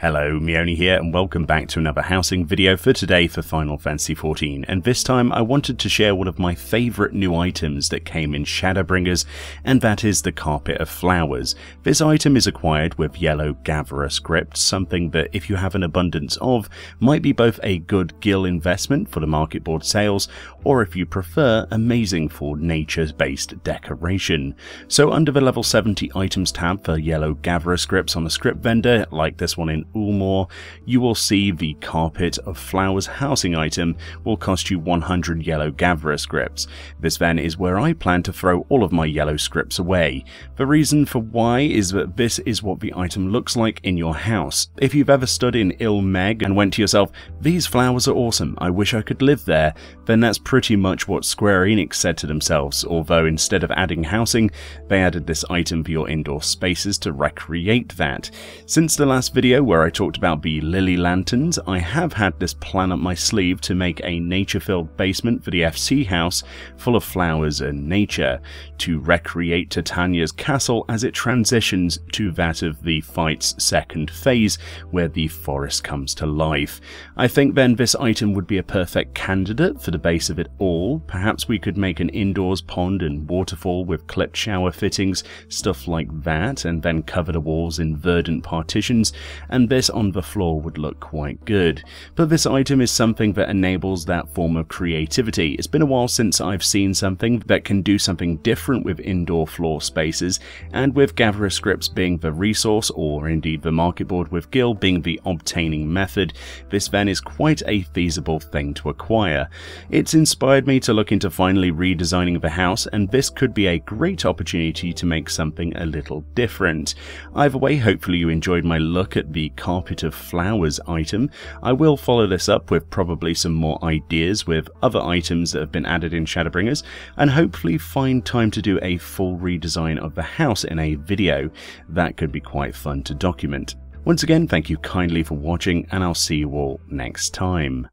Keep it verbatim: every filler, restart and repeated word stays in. Hello, Meoni here and welcome back to another housing video for today for Final Fantasy fourteen, and this time I wanted to share one of my favourite new items that came in Shadowbringers, and that is the Carpet of Flowers. This item is acquired with yellow Gavra script, something that if you have an abundance of might be both a good gil investment for the market board sales, or if you prefer, amazing for nature-based decoration. So under the level seventy items tab for yellow Gavra scripts on the script vendor, like this one in Ulmore, you will see the Carpet of Flowers housing item will cost you one hundred yellow Gavra scripts. This then is where I plan to throw all of my yellow scripts away. The reason for why is that this is what the item looks like in your house. If you've ever stood in Il Meg and went to yourself, "These flowers are awesome, I wish I could live there," then that's pretty much what Square Enix said to themselves, although instead of adding housing, they added this item for your indoor spaces to recreate that. Since the last video where I talked about the lily lanterns, I have had this plan up my sleeve to make a nature-filled basement for the F C house full of flowers and nature, to recreate Titania's castle as it transitions to that of the fight's second phase, where the forest comes to life. I think then this item would be a perfect candidate for the base of it all. Perhaps we could make an indoors pond and waterfall with clipped shower fittings, stuff like that, and then cover the walls in verdant partitions, and And this on the floor would look quite good. But this item is something that enables that form of creativity. It's been a while since I've seen something that can do something different with indoor floor spaces, and with Gavra scripts being the resource, or indeed the market board with gil being the obtaining method, this then is quite a feasible thing to acquire. It's inspired me to look into finally redesigning the house, and this could be a great opportunity to make something a little different. Either way, hopefully you enjoyed my look at the Carpet of Flowers item. I will follow this up with probably some more ideas with other items that have been added in Shadowbringers, and hopefully find time to do a full redesign of the house in a video. That could be quite fun to document. Once again, thank you kindly for watching, and I'll see you all next time.